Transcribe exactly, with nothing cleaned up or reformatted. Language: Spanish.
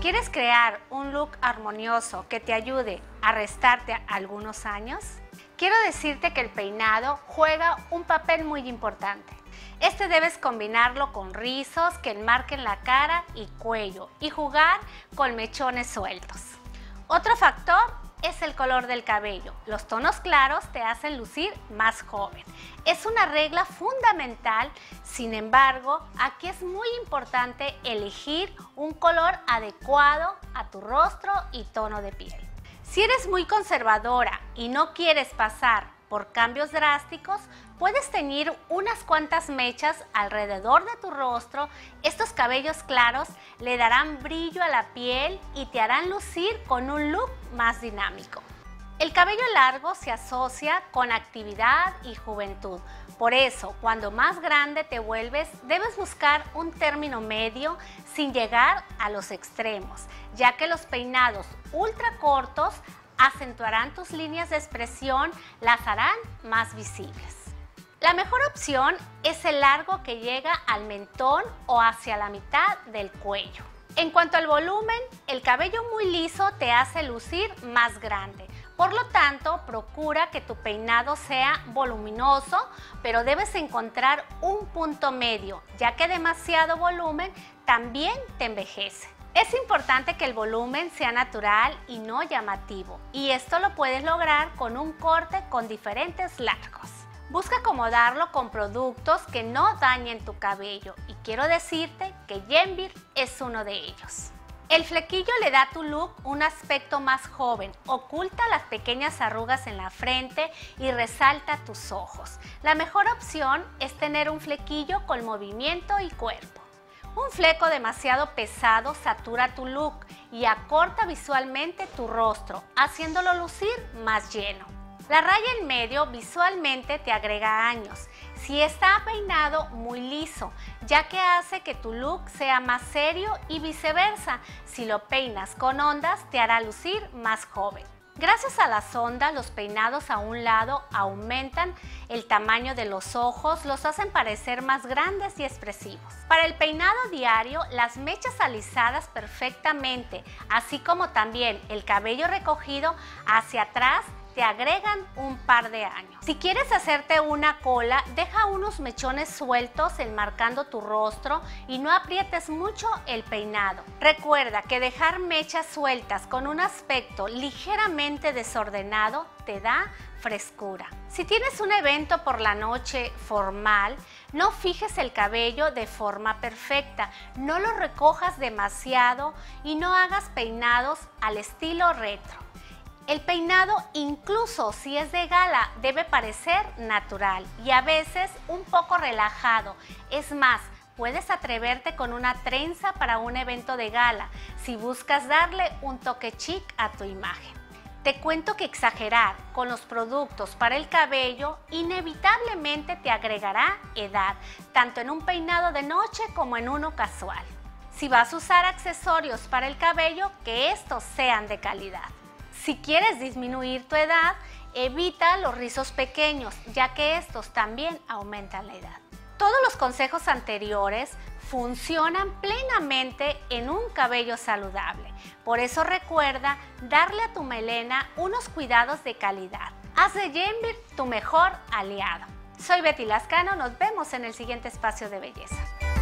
¿Quieres crear un look armonioso que te ayude a restarte algunos años? Quiero decirte que el peinado juega un papel muy importante. Este debes combinarlo con rizos que enmarquen la cara y cuello y jugar con mechones sueltos. Otro factor es el color del cabello. Los tonos claros te hacen lucir más joven. Es una regla fundamental, sin embargo, aquí es muy importante elegir un color adecuado a tu rostro y tono de piel. Si eres muy conservadora y no quieres pasar por cambios drásticos, puedes teñir unas cuantas mechas alrededor de tu rostro. Estos cabellos claros le darán brillo a la piel y te harán lucir con un look más dinámico. El cabello largo se asocia con actividad y juventud. Por eso, cuando más grande te vuelves, debes buscar un término medio sin llegar a los extremos, ya que los peinados ultra cortos acentuarán tus líneas de expresión, las harán más visibles. La mejor opción es el largo que llega al mentón o hacia la mitad del cuello. En cuanto al volumen, el cabello muy liso te hace lucir más grande. Por lo tanto, procura que tu peinado sea voluminoso, pero debes encontrar un punto medio, ya que demasiado volumen también te envejece. Es importante que el volumen sea natural y no llamativo, y esto lo puedes lograr con un corte con diferentes largos. Busca acomodarlo con productos que no dañen tu cabello, y quiero decirte que Genvir es uno de ellos. El flequillo le da a tu look un aspecto más joven, oculta las pequeñas arrugas en la frente y resalta tus ojos. La mejor opción es tener un flequillo con movimiento y cuerpo. Un fleco demasiado pesado satura tu look y acorta visualmente tu rostro, haciéndolo lucir más lleno. La raya en medio visualmente te agrega años, si está peinado muy liso, ya que hace que tu look sea más serio y viceversa, si lo peinas con ondas te hará lucir más joven. Gracias a las ondas, los peinados a un lado aumentan el tamaño de los ojos, los hacen parecer más grandes y expresivos. Para el peinado diario, las mechas alisadas perfectamente, así como también el cabello recogido hacia atrás, te agregan un par de años. Si quieres hacerte una cola, deja unos mechones sueltos enmarcando tu rostro y no aprietes mucho el peinado. Recuerda que dejar mechas sueltas con un aspecto ligeramente desordenado te da frescura. Si tienes un evento por la noche formal, no fijes el cabello de forma perfecta, no lo recojas demasiado y no hagas peinados al estilo retro. El peinado, incluso si es de gala, debe parecer natural y a veces un poco relajado. Es más, puedes atreverte con una trenza para un evento de gala si buscas darle un toque chic a tu imagen. Te cuento que exagerar con los productos para el cabello inevitablemente te agregará edad, tanto en un peinado de noche como en uno casual. Si vas a usar accesorios para el cabello, que estos sean de calidad. Si quieres disminuir tu edad, evita los rizos pequeños, ya que estos también aumentan la edad. Todos los consejos anteriores funcionan plenamente en un cabello saludable. Por eso recuerda darle a tu melena unos cuidados de calidad. Haz de Jembir tu mejor aliado. Soy Betty Lazcano, nos vemos en el siguiente espacio de belleza.